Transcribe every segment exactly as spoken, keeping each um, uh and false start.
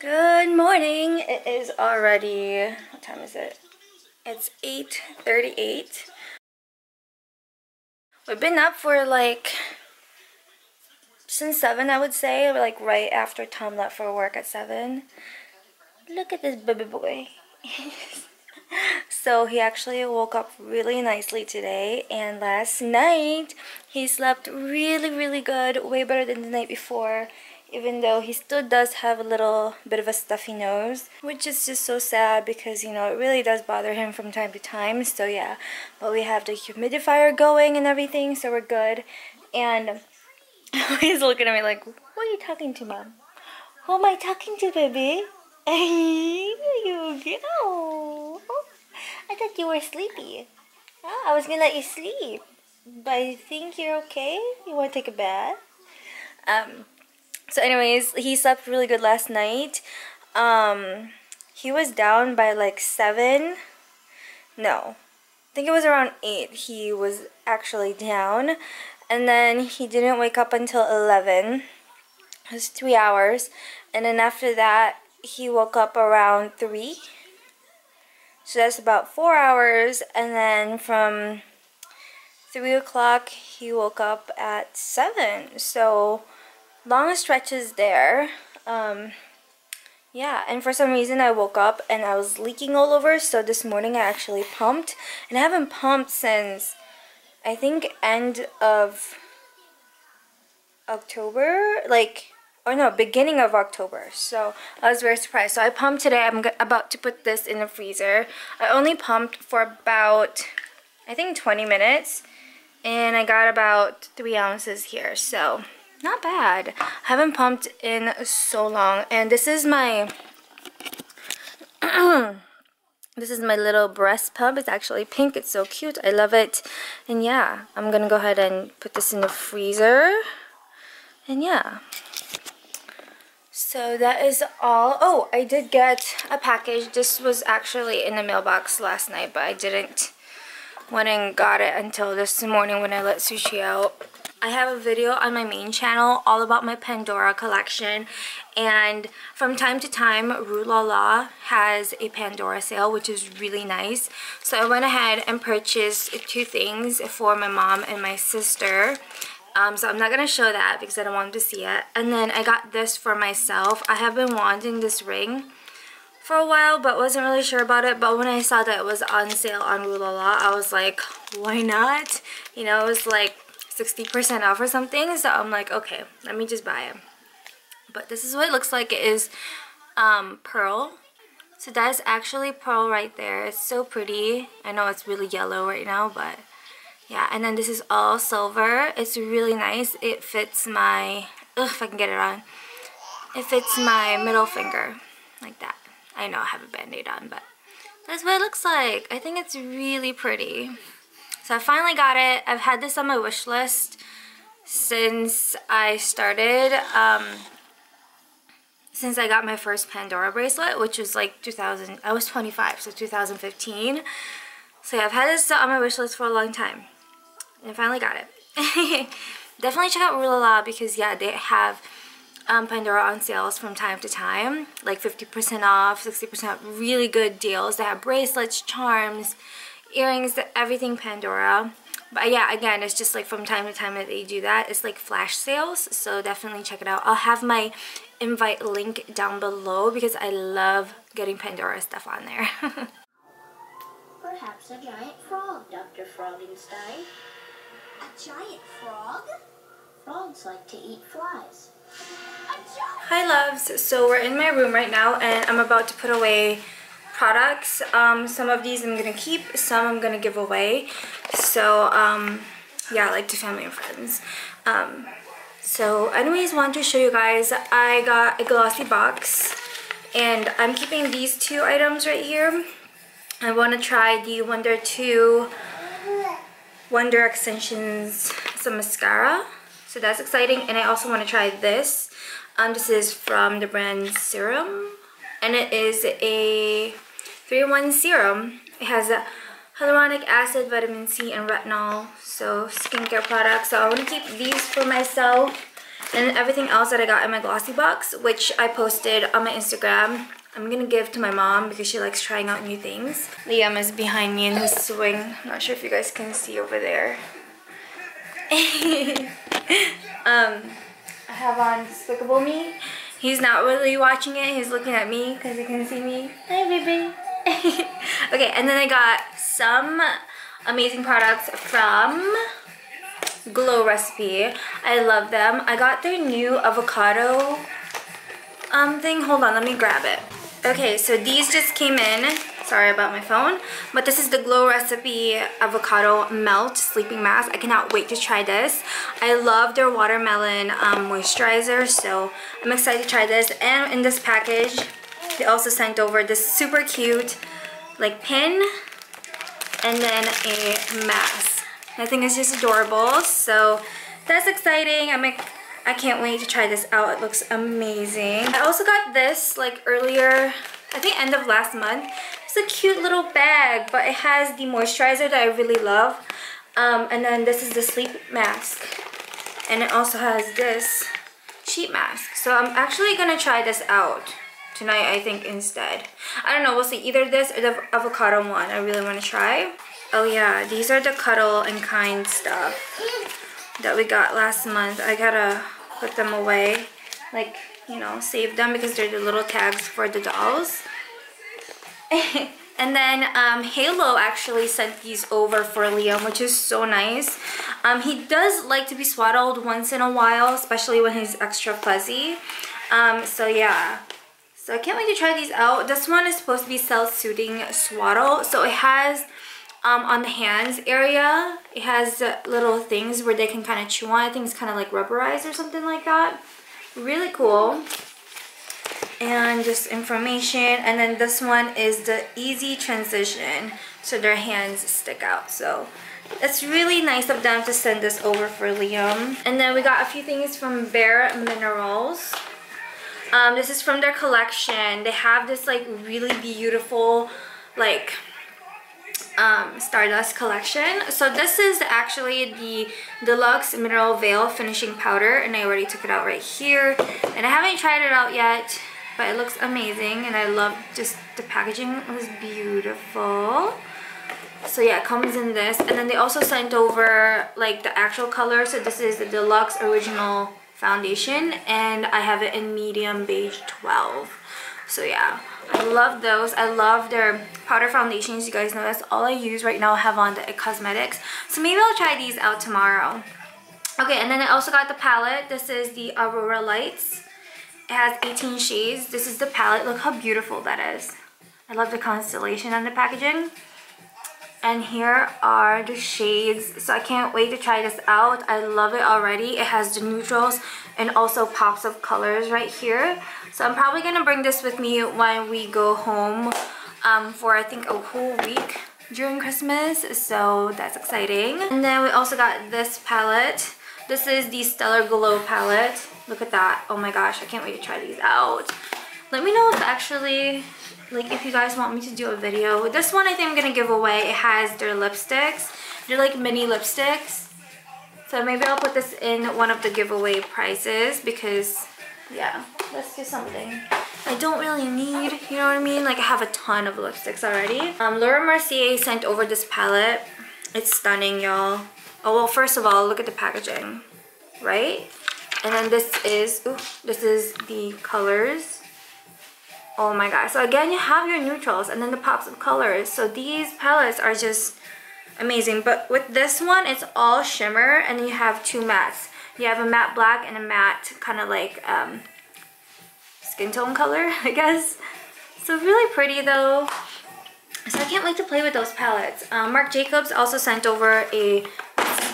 Good morning. It is already, what time is it? It's eight thirty-eight. We've been up for like since seven, I would say. We're like right after Tom left for work at seven. Look at this baby boy. So he actually woke up really nicely today, and last night he slept really really good, way better than the night before, even though he still does have a little bit of a stuffy nose, which is just so sad because, you know, it really does bother him from time to time. So yeah, but we have the humidifier going and everything, so we're good. And he's looking at me like, "What are you talking to, Mom? Who am I talking to, baby?" Hey, you go. I thought you were sleepy. Oh, I was gonna let you sleep, but I think you're okay. You want to take a bath? Um. So anyways, he slept really good last night. Um, he was down by like seven. No, I think it was around eight. He was actually down. And then he didn't wake up until eleven. It was three hours. And then after that, he woke up around three. So that's about four hours. And then from three o'clock, he woke up at seven. So long stretches there. Um, yeah, and for some reason I woke up and I was leaking all over, so this morning I actually pumped, and I haven't pumped since I think end of October, like, or no, beginning of October. So I was very surprised. So I pumped today. I'm about to put this in the freezer. I only pumped for about, I think, twenty minutes, and I got about three ounces here, so not bad. I haven't pumped in so long. And this is my this is my little breast pump. It's actually pink. It's so cute. I love it. And yeah, I'm gonna go ahead and put this in the freezer. And yeah, so that is all. Oh, I did get a package. This was actually in the mailbox last night, but I didn't went and got it until this morning when I let Sushi out. I have a video on my main channel all about my Pandora collection, and from time to time RueLaLa has a Pandora sale, which is really nice. So I went ahead and purchased two things for my mom and my sister. Um, so I'm not going to show that because I don't want them to see it. And then I got this for myself. I have been wanting this ring for a while, but wasn't really sure about it. But when I saw that it was on sale on RueLaLa, I was like, why not? You know, it was like sixty percent off or something, so I'm like, okay, let me just buy it. But this is what it looks like. It is um, pearl. So that is actually pearl right there. It's so pretty. I know it's really yellow right now, but yeah. And then this is all silver. It's really nice. It fits my, ugh, if I can get it on, it fits my middle finger like that. I know I have a band-aid on, but that's what it looks like. I think it's really pretty. So I finally got it. I've had this on my wish list since I started, um, since I got my first Pandora bracelet, which was like two thousand, I was twenty-five, so two thousand fifteen. So yeah, I've had this on my wish list for a long time, and I finally got it. Definitely check out RueLaLa because yeah, they have um, Pandora on sales from time to time, like fifty percent off, sixty percent, really good deals. They have bracelets, charms, earrings, everything Pandora. But yeah, again, it's just like from time to time that they do that. It's like flash sales, so definitely check it out. I'll have my invite link down below because I love getting Pandora stuff on there. Perhaps a giant frog, Doctor Frogenstein. A giant frog? Frogs like to eat flies. Hi loves, so we're in my room right now and I'm about to put away products. Um, some of these I'm gonna keep, some I'm gonna give away. So um, yeah, like to family and friends. Um, so anyways, want to show you guys, I got a glossy box and I'm keeping these two items right here. I wanna try the Wonder two Wonder Extensions, some mascara. So that's exciting, and I also wanna try this. Um, this is from the brand Serum, and it is a three in one serum. It has a hyaluronic acid, vitamin C, and retinol. So skincare products. So I want to keep these for myself. and everything else that I got in my Glossy Box, which I posted on my Instagram. I'm gonna give to my mom because she likes trying out new things. Liam is behind me in his swing. I'm not sure if you guys can see over there. um, I have on Despicable Me. He's not really watching it, he's looking at me because he can see me. Hi, baby. Okay, and then I got some amazing products from Glow Recipe. I love them. I got their new avocado um thing. Hold on, let me grab it. Okay, so these just came in. Sorry about my phone. But this is the Glow Recipe Avocado Melt Sleeping Mask. I cannot wait to try this. I love their watermelon um, moisturizer, so I'm excited to try this. And in this package, they also sent over this super cute like pin and then a mask. I think it's just adorable, so that's exciting. I'm like, I can't wait to try this out. It looks amazing. I also got this like earlier, I think end of last month. It's a cute little bag, but it has the moisturizer that I really love. Um, and then this is the sleep mask. And it also has this sheet mask. So I'm actually gonna try this out tonight, I think, instead. I don't know, we'll see. Either this or the avocado one I really want to try. Oh yeah, these are the Cuddle and Kind stuff that we got last month. I gotta put them away, like, you know, save them because they're the little tags for the dolls. And then um, Halo actually sent these over for Liam, which is so nice. Um, he does like to be swaddled once in a while, especially when he's extra fuzzy. Um, so yeah. So I can't wait to try these out. This one is supposed to be self-soothing swaddle. So it has, um, on the hands area, it has uh, little things where they can kind of chew on. I think it's kind of like rubberized or something like that. Really cool. And just information. And then this one is the easy transition. So their hands stick out. So it's really nice of them to send this over for Liam. And then we got a few things from Bare Minerals. Um, this is from their collection. They have this like really beautiful like um, Stardust collection. So this is actually the Deluxe Mineral Veil Finishing Powder, and I already took it out right here. And I haven't tried it out yet, but it looks amazing, and I love just the packaging. It was beautiful. So yeah, it comes in this. And then they also sent over like the actual color. So this is the Deluxe Original Foundation, and I have it in medium beige twelve. So yeah, I love those. I love their powder foundations. You guys know that's all I use right now. I have on the It Cosmetics. So maybe I'll try these out tomorrow. Okay, and then I also got the palette. This is the Aurora Lights. It has eighteen shades. This is the palette. Look how beautiful that is. I love the constellation on the packaging. And here are the shades. So I can't wait to try this out. I love it already. It has the neutrals and also pops of colors right here. So I'm probably gonna bring this with me when we go home um, for I think a whole week during Christmas. So that's exciting. And then we also got this palette. This is the Stellar Glow palette. Look at that. Oh my gosh, I can't wait to try these out. Let me know if actually, like, if you guys want me to do a video. This one I think I'm going to give away. It has their lipsticks. They're like mini lipsticks. So maybe I'll put this in one of the giveaway prizes because, yeah, let's do something. I don't really need, you know what I mean? Like, I have a ton of lipsticks already. Um, Laura Mercier sent over this palette. It's stunning, y'all. Oh, well, first of all, look at the packaging, right? And then this is, ooh, this is the colors. Oh my god. So again, you have your neutrals and then the pops of colors. So these palettes are just amazing. But with this one, it's all shimmer and you have two mattes. You have a matte black and a matte kind of like um, skin tone color, I guess. So really pretty though. So I can't wait to play with those palettes. Um, Marc Jacobs also sent over a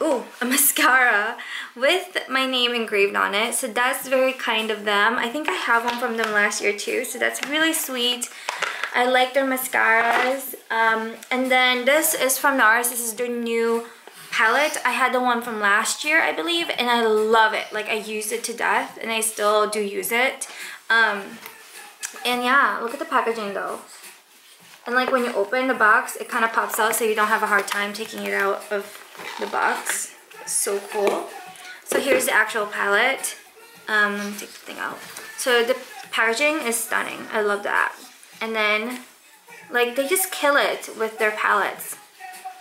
Ooh, a mascara with my name engraved on it. So that's very kind of them. I think I have one from them last year too. So that's really sweet. I like their mascaras. Um, and then this is from NARS. This is their new palette. I had the one from last year, I believe. And I love it. Like, I used it to death. And I still do use it. Um, and yeah, look at the packaging though. And like when you open the box, it kind of pops out so you don't have a hard time taking it out of the box. So cool. So here's the actual palette. Um, let me take the thing out. So the packaging is stunning. I love that. And then, like, they just kill it with their palettes.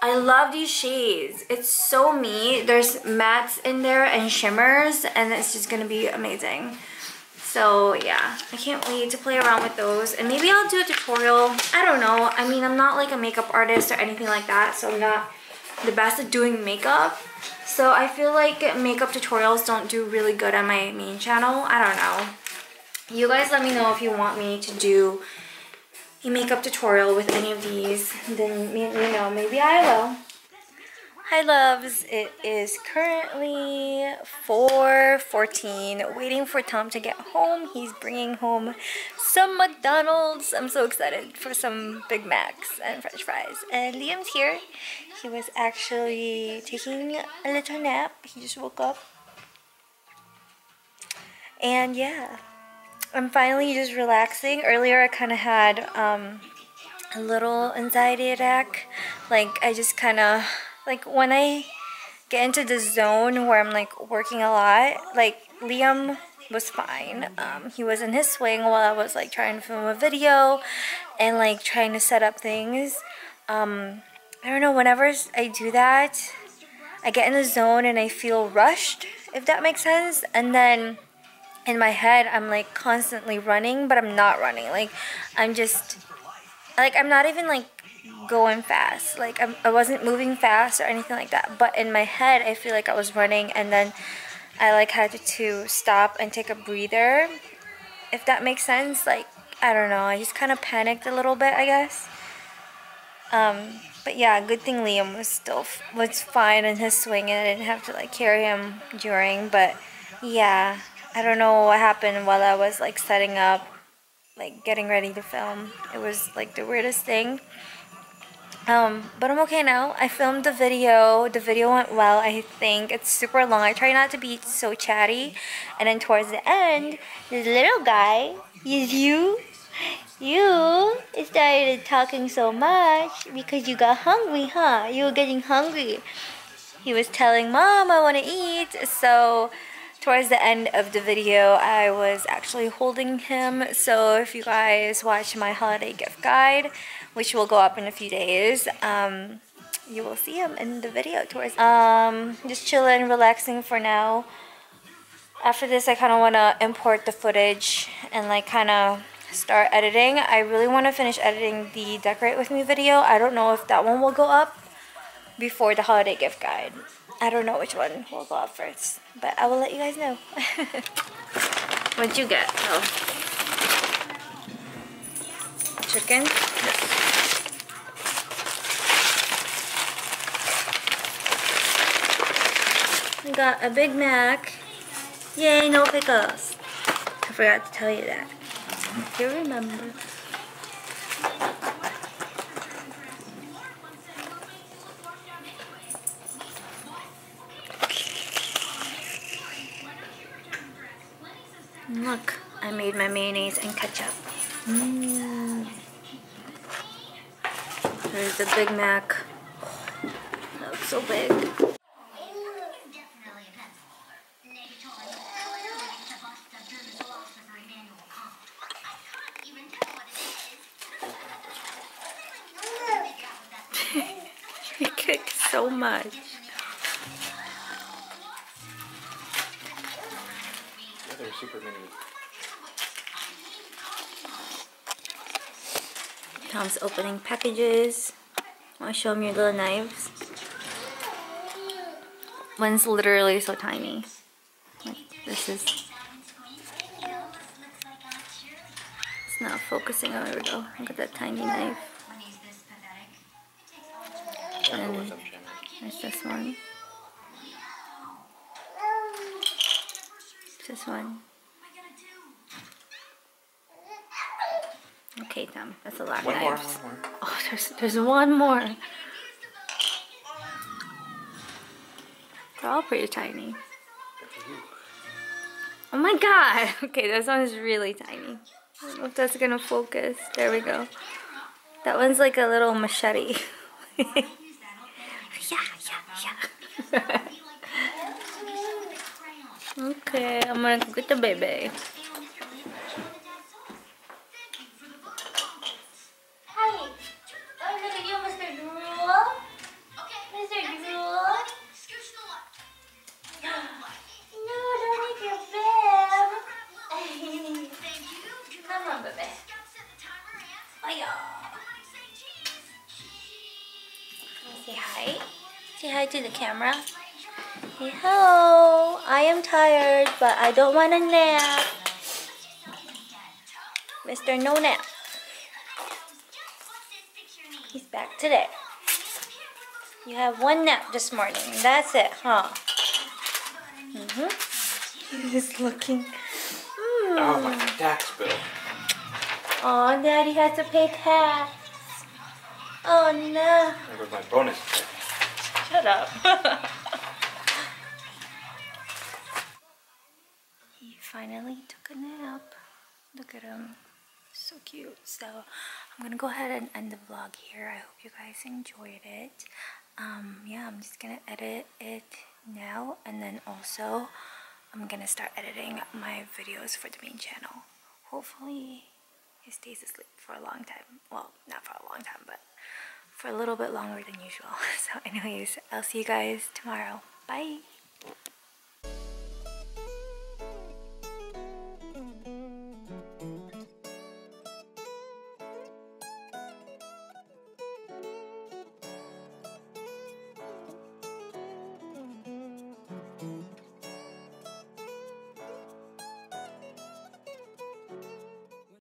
I love these shades. It's so me. There's mattes in there and shimmers, and it's just gonna be amazing. So yeah, I can't wait to play around with those, and maybe I'll do a tutorial. I don't know. I mean, I'm not like a makeup artist or anything like that, so I'm not the best at doing makeup. So I feel like makeup tutorials don't do really good on my main channel. I don't know. You guys let me know if you want me to do a makeup tutorial with any of these, then you know, maybe I will. Hi loves, it is currently four fourteen, waiting for Tom to get home. He's bringing home some McDonald's. I'm so excited for some Big Macs and french fries. And Liam's here. He was actually taking a little nap. He just woke up. And yeah, I'm finally just relaxing. Earlier I kind of had um, a little anxiety attack. Like I just kind of, like when I get into the zone where I'm like working a lot, like Liam was fine. Um, he was in his swing while I was like trying to film a video and like trying to set up things. Um, I don't know, whenever I do that, I get in the zone and I feel rushed, if that makes sense. And then in my head, I'm like constantly running, but I'm not running. Like, I'm just, like, I'm not even like going fast. Like, I'm, I wasn't moving fast or anything like that. But in my head, I feel like I was running, and then I like had to stop and take a breather, if that makes sense. Like, I don't know. I just kind of panicked a little bit, I guess. Um, but yeah, good thing Liam was still f was fine in his swing, and I didn't have to like carry him during. But yeah. I don't know what happened while I was like setting up, like getting ready to film. It was like the weirdest thing. Um, but I'm okay now. I filmed the video. The video went well, I think. It's super long. I try not to be so chatty. And then towards the end, this little guy, is you, you started talking so much because you got hungry, huh? You were getting hungry. He was telling Mom, I want to eat. So towards the end of the video, I was actually holding him. So if you guys watch my holiday gift guide, which will go up in a few days, um, you will see him in the video towards. Um, just chilling, relaxing for now. After this, I kind of want to import the footage and like kind of start editing. I really want to finish editing the Decorate With Me video. I don't know if that one will go up before the holiday gift guide. I don't know which one will go up first, but I will let you guys know. What'd you get? Oh. Chicken? Yes. I got a Big Mac. Yay, no pickles. I forgot to tell you that. You remember. Look, I made my mayonnaise and ketchup. Mm. There's the Big Mac. Oh, that looks so big. She kicks so much. Super mini. Tom's opening packages. Want to show him your little knives? One's literally so tiny. Like, this is. It's not focusing. Oh, there we go. Look at that tiny knife. And there's this one. This one. Okay, Tom, that's a lot of knives. One more, one more. Oh, there's there's one more. They're all pretty tiny. Oh my god! Okay, this one's really tiny. I don't know if that's gonna focus. There we go. That one's like a little machete. yeah, yeah, yeah. Okay, I'm gonna go get the baby. Hi, I'm gonna get Mister Drool. Okay, Mister Drool. Scooch to the left. No, don't eat your bib. Come on, baby. Oh yeah. Say hi. Say hi to the camera. Hey ho! I am tired, but I don't want a nap. Mister No Nap. He's back today. You have one nap this morning. That's it, huh? Mm-hmm. He's looking. Mm. Oh, my tax bill. Oh, Daddy has to pay tax. Oh no. That was my bonus. Shut up. He finally took a nap. Look at him. So cute. So I'm gonna go ahead and end the vlog here. I hope you guys enjoyed it. Um, yeah, I'm just gonna edit it now, and then also I'm gonna start editing my videos for the main channel. Hopefully he stays asleep for a long time. Well, not for a long time, but for a little bit longer than usual. So anyways, I'll see you guys tomorrow. Bye!